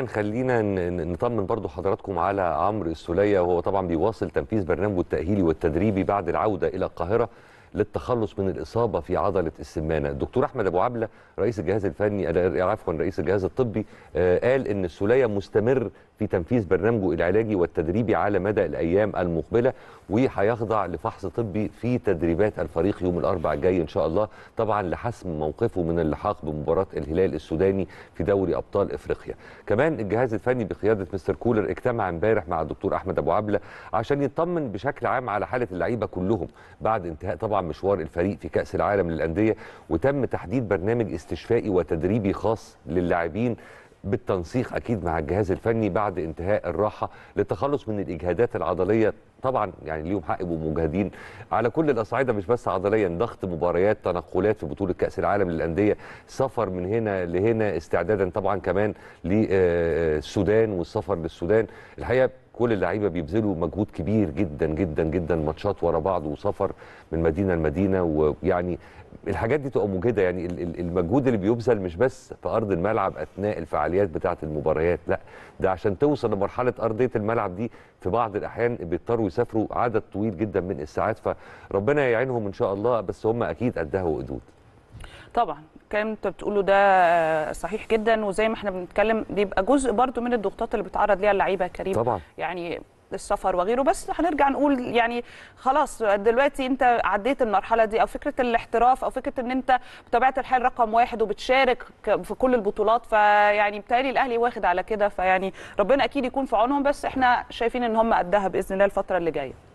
خلينا نطمن برضو حضراتكم على عمرو السولية، وهو طبعا بيواصل تنفيذ برنامجه التأهيلي والتدريبي بعد العودة إلى القاهرة للتخلص من الإصابة في عضلة السمانة. الدكتور أحمد أبو عبلة رئيس الجهاز الفني، عفوا رئيس الجهاز الطبي، قال إن السولية مستمر في تنفيذ برنامجه العلاجي والتدريبي على مدى الأيام المقبلة، وهيخضع لفحص طبي في تدريبات الفريق يوم الأربعاء الجاي إن شاء الله، طبعا لحسم موقفه من اللحاق بمباراة الهلال السوداني في دوري أبطال إفريقيا. كمان الجهاز الفني بقيادة مستر كولر اجتمع امبارح مع الدكتور أحمد أبو عبلة عشان يطمن بشكل عام على حالة اللعيبة كلهم بعد انتهاء طبعا مشوار الفريق في كأس العالم للأندية، وتم تحديد برنامج استشفائي وتدريبي خاص للاعبين بالتنسيق اكيد مع الجهاز الفني بعد انتهاء الراحه للتخلص من الاجهادات العضليه. طبعا يعني ليهم حق يبقوا مجهدين على كل الاصعده، مش بس عضليا، ضغط مباريات، تنقلات في بطوله كاس العالم للانديه، سفر من هنا لهنا، استعدادا طبعا كمان للسودان والسفر للسودان. الحقيقه كل اللعيبه بيبذلوا مجهود كبير جدا جدا جدا، ماتشات ورا بعض وسفر من مدينه لمدينه، ويعني الحاجات دي تبقى مجهده. يعني المجهود اللي بيبذل مش بس في ارض الملعب اثناء الفعاليات بتاعه المباريات، لا ده عشان توصل لمرحله ارضيه الملعب دي في بعض الاحيان بيضطروا يسافروا عدد طويل جدا من الساعات، فربنا يعينهم ان شاء الله. بس هم اكيد قدها قدود. طبعا الكلام انت بتقوله ده صحيح جدا، وزي ما احنا بنتكلم بيبقى جزء برضو من الضغوطات اللي بتعرض ليها اللعيبه كريم طبعا، يعني السفر وغيره. بس هنرجع نقول يعني خلاص دلوقتي انت عديت المرحله دي، او فكره الاحتراف، او فكره ان انت بطبيعه الحال رقم واحد وبتشارك في كل البطولات، فيعني بتهيألي الاهلي واخد على كده، فيعني ربنا اكيد يكون في عونهم. بس احنا شايفين ان هم قدها باذن الله الفتره اللي جايه.